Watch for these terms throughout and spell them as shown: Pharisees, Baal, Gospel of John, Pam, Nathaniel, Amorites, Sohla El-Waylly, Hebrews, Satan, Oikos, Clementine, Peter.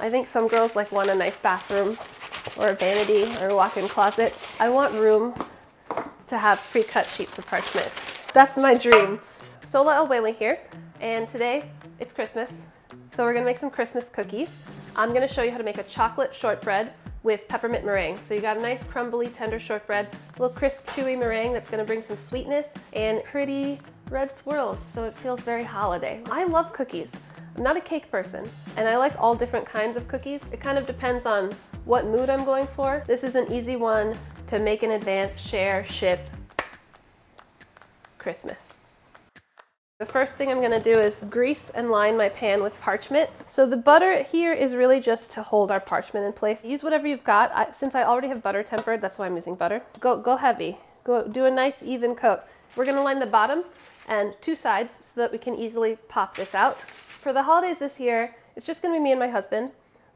I think some girls like want a nice bathroom or a vanity or a walk-in closet. I want room to have pre-cut sheets of parchment. That's my dream. Sohla El-Waylly here, and today it's Christmas, so we're gonna make some Christmas cookies. I'm gonna show you how to make a chocolate shortbread with peppermint meringue. So you got a nice crumbly, tender shortbread, a little crisp, chewy meringue that's gonna bring some sweetness and pretty red swirls, so it feels very holiday. I love cookies. I'm not a cake person, and I like all different kinds of cookies. It kind of depends on what mood I'm going for. This is an easy one to make in advance, share, ship, Christmas. The first thing I'm gonna do is grease and line my pan with parchment. So the butter here is really just to hold our parchment in place. Use whatever you've got. Since I already have butter tempered, that's why I'm using butter. Go heavy, go do a nice even coat. We're gonna line the bottom and two sides so that we can easily pop this out. For the holidays this year, it's just gonna be me and my husband,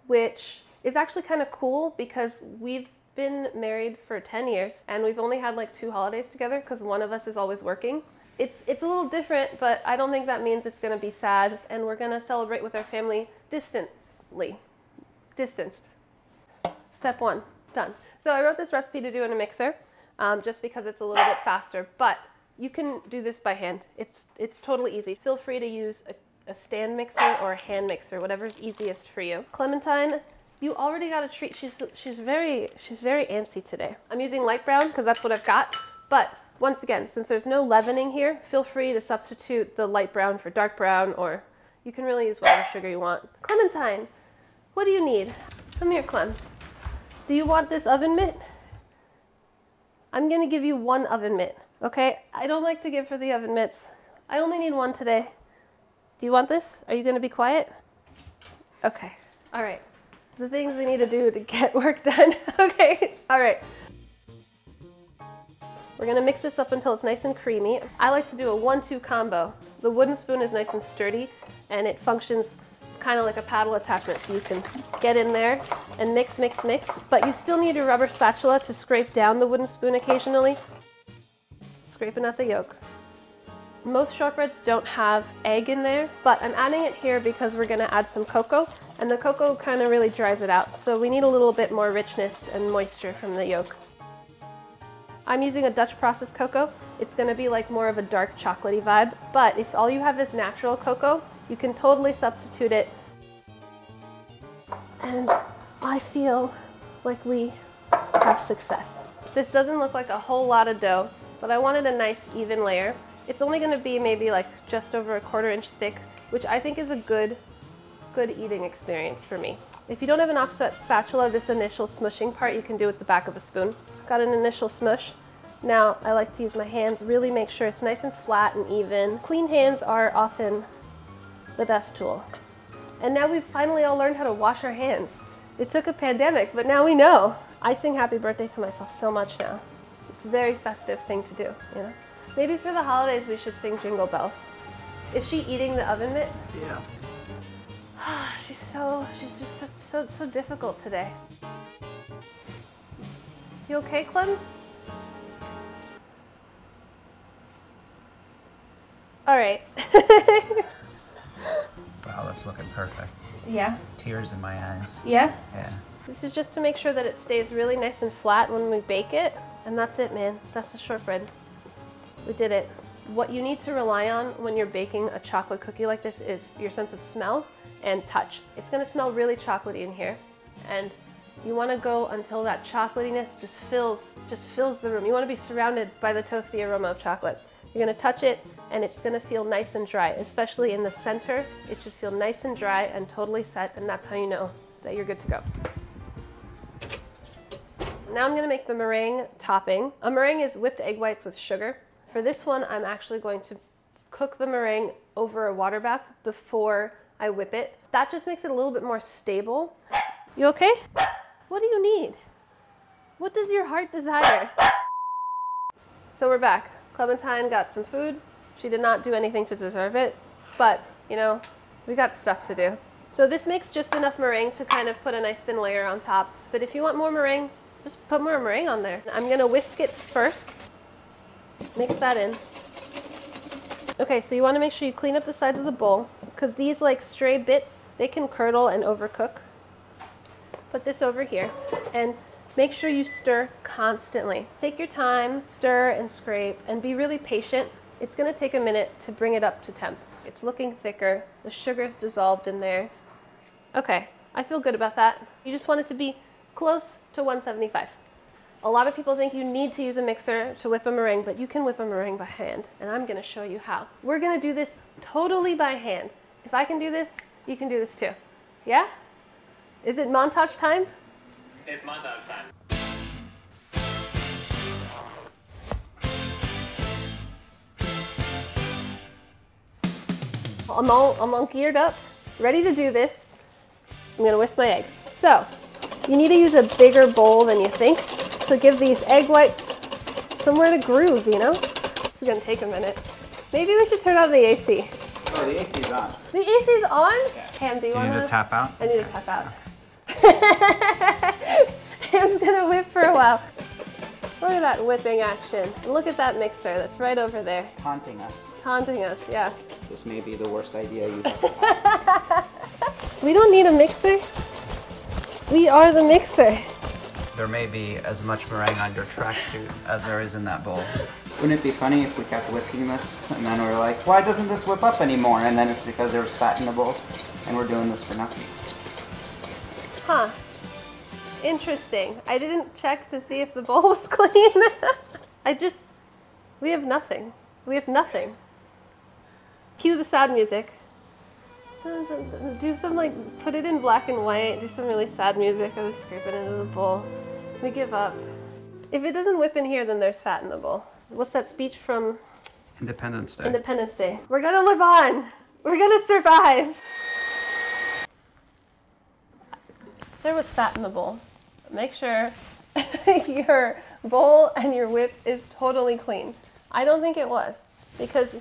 which is actually kind of cool because we've been married for 10 years and we've only had like 2 holidays together because one of us is always working. It's a little different, but I don't think that means it's going to be sad, and we're going to celebrate with our family distanced. Step 1, done. So I wrote this recipe to do in a mixer, just because it's a little bit faster, but you can do this by hand. It's totally easy. Feel free to use a stand mixer or a hand mixer, whatever's easiest for you. Clementine, you already got a treat. She's very antsy today. I'm using light brown because that's what I've got, but once again, since there's no leavening here, feel free to substitute the light brown for dark brown, or you can really use whatever sugar you want. Clementine, what do you need? Come here, Clem. Do you want this oven mitt? I'm gonna give you 1 oven mitt, okay? I don't like to give her the oven mitts. I only need 1 today. Do you want this? Are you gonna be quiet? Okay, all right. The things we need to do to get work done, okay, all right. We're gonna mix this up until it's nice and creamy. I like to do a 1-2 combo. The wooden spoon is nice and sturdy, and it functions kind of like a paddle attachment, so you can get in there and mix, but you still need your rubber spatula to scrape down the wooden spoon occasionally, scraping out the yolk. Most shortbreads don't have egg in there, but I'm adding it here because we're gonna add some cocoa, and the cocoa kind of really dries it out, so we need a little bit more richness and moisture from the yolk. I'm using a Dutch process cocoa. It's gonna be like more of a dark chocolatey vibe, but if all you have is natural cocoa, you can totally substitute it. And I feel like we have success. This doesn't look like a whole lot of dough, but I wanted a nice even layer. It's only gonna be maybe like just over a 1/4 inch thick, which I think is a good eating experience for me. If you don't have an offset spatula, this initial smushing part you can do with the back of a spoon. Got an initial smush. Now I like to use my hands, really make sure it's nice and flat and even. Clean hands are often the best tool. And now we've finally all learned how to wash our hands. It took a pandemic, but now we know. I sing happy birthday to myself so much now. It's a very festive thing to do, you know? Maybe for the holidays we should sing Jingle Bells. Is she eating the oven mitt? Yeah. She's just so difficult today. You okay, Clem? All right. Wow, that's looking perfect. Yeah. Tears in my eyes. Yeah? Yeah. This is just to make sure that it stays really nice and flat when we bake it. And that's it, man. That's the shortbread. We did it. What you need to rely on when you're baking a chocolate cookie like this is your sense of smell and touch. It's gonna smell really chocolatey in here, and you wanna go until that chocolatiness just fills the room. You wanna be surrounded by the toasty aroma of chocolate. You're gonna touch it, and it's gonna feel nice and dry, especially in the center. It should feel nice and dry and totally set, and that's how you know that you're good to go. Now I'm gonna make the meringue topping. A meringue is whipped egg whites with sugar. For this one, I'm actually going to cook the meringue over a water bath before I whip it. That just makes it a little bit more stable. You okay? What do you need? What does your heart desire? So we're back. Clementine got some food. She did not do anything to deserve it, but you know, we got stuff to do. So this makes just enough meringue to kind of put a nice thin layer on top. But if you want more meringue, just put more meringue on there. I'm gonna whisk it first. Mix that in. Okay, so you wanna make sure you clean up the sides of the bowl, because these like stray bits, they can curdle and overcook. put this over here and make sure you stir constantly. Take your time, stir and scrape, and be really patient. It's gonna take a minute to bring it up to temp. It's looking thicker, the sugar's dissolved in there. Okay, I feel good about that. You just want it to be close to 175. A lot of people think you need to use a mixer to whip a meringue, but you can whip a meringue by hand, and I'm gonna show you how. We're gonna do this totally by hand. If I can do this, you can do this too. Yeah? Is it montage time? It's montage time. I'm all geared up, ready to do this. I'm gonna whisk my eggs. So, you need to use a bigger bowl than you think. So give these egg whites somewhere to groove, you know? This is gonna take a minute. Maybe we should turn on the AC. Oh, the AC's on. The AC's on? Yeah. Pam, do you need to tap out? I need to tap out. Pam's gonna whip for a while. Look at that whipping action. Look at that mixer that's right over there. Taunting us. Taunting us, yeah. This may be the worst idea you've ever had. We don't need a mixer. We are the mixer. There may be as much meringue on your tracksuit as there is in that bowl. Wouldn't it be funny if we kept whisking this and then we're like, why doesn't this whip up anymore? And then it's because there was fat in the bowl and we're doing this for nothing. Huh. Interesting. I didn't check to see if the bowl was clean. We have nothing. We have nothing. Cue the sad music. Do some, like, put it in black and white, do some really sad music, and just scrape it into the bowl. We give up. If it doesn't whip in here, then there's fat in the bowl. What's that speech from? Independence Day. Independence Day. We're gonna live on. We're gonna survive. There was fat in the bowl. Make sure your bowl and your whip is totally clean. I don't think it was, because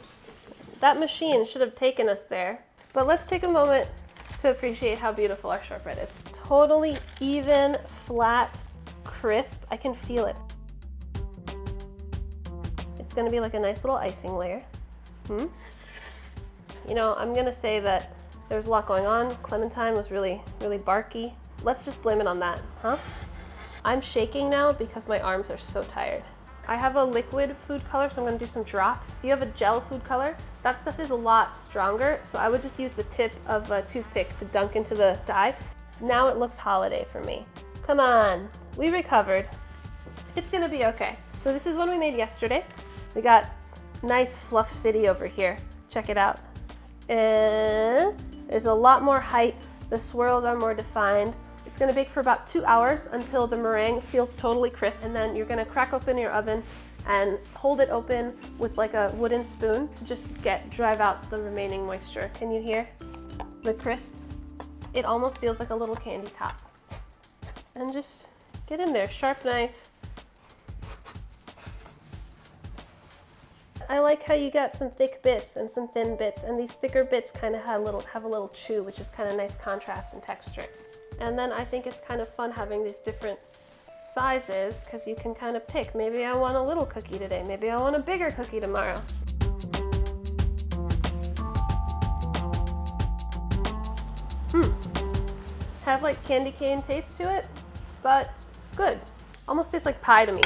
that machine should have taken us there. But let's take a moment to appreciate how beautiful our shortbread is. Totally even, flat, crisp. I can feel it. It's gonna be like a nice little icing layer. You know, I'm gonna say that there's a lot going on. Clementine was really barky. Let's just blame it on that, huh? I'm shaking now because my arms are so tired. I have a liquid food color, so I'm gonna do some drops. If you have a gel food color, that stuff is a lot stronger, so I would just use the tip of a toothpick to dunk into the dye. Now it looks holiday for me. Come on, we recovered. It's gonna be okay. So this is one we made yesterday. We got nice fluff city over here. Check it out. And there's a lot more height. The swirls are more defined. It's gonna bake for about 2 hours until the meringue feels totally crisp, and then you're gonna crack open your oven and hold it open with like a wooden spoon to just drive out the remaining moisture. Can you hear the crisp? It almost feels like a little candy top. And just get in there, sharp knife. I like how you got some thick bits and some thin bits, and these thicker bits kind of have a little chew, which is kind of nice contrast and texture. And then I think it's kind of fun having these different sizes because you can kind of pick. Maybe I want a little cookie today. Maybe I want a bigger cookie tomorrow. Have like candy cane taste to it, but good. Almost tastes like pie to me.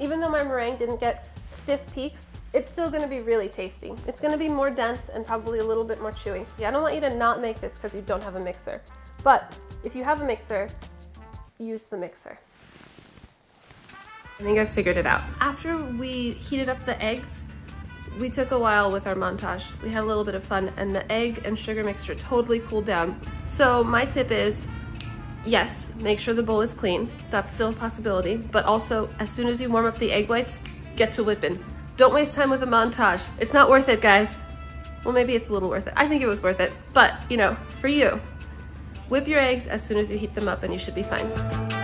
Even though my meringue didn't get stiff peaks, it's still gonna be really tasty. It's gonna be more dense and probably a little bit more chewy. Yeah, I don't want you to not make this because you don't have a mixer. But if you have a mixer, use the mixer. I think I figured it out. After we heated up the eggs, we took a while with our montage. We had a little bit of fun, and the egg and sugar mixture totally cooled down. So my tip is, yes, make sure the bowl is clean. That's still a possibility. But also, as soon as you warm up the egg whites, get to whipping. Don't waste time with a montage. It's not worth it, guys. Well, maybe it's a little worth it. I think it was worth it, but you know, for you. Whip your eggs as soon as you heat them up and you should be fine.